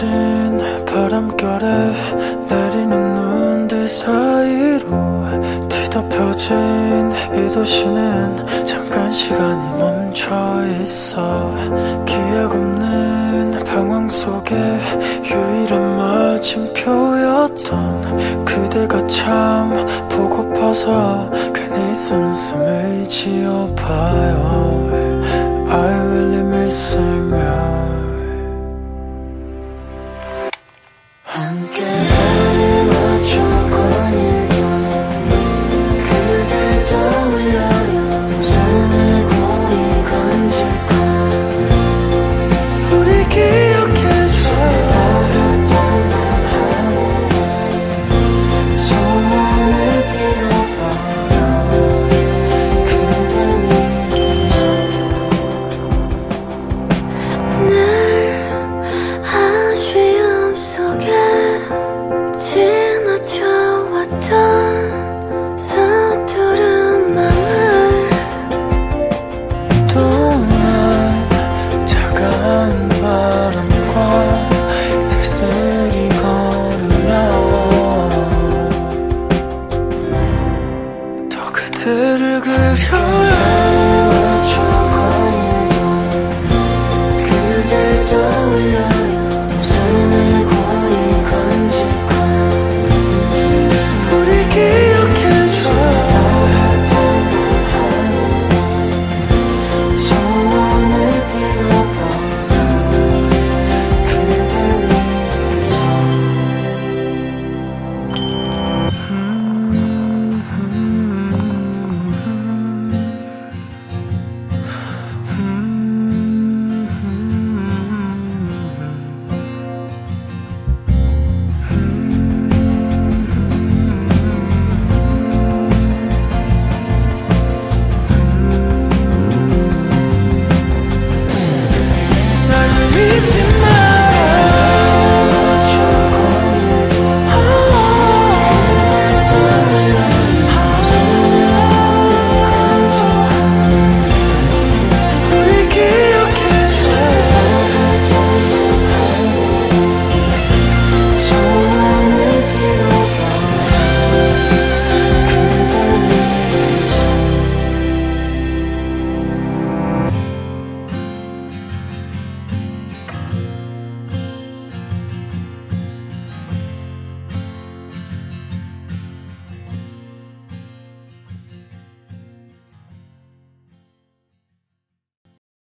비친 바람결에 내리는 눈들 사이로 뒤덮여진 이 도시는 잠깐 시간이 멈춰있어. 기억 없는 방황 속에 유일한 마침표였던 그대가 참 보고파서 괜히 속눈썹을 지어봐요. I really missing you. 함께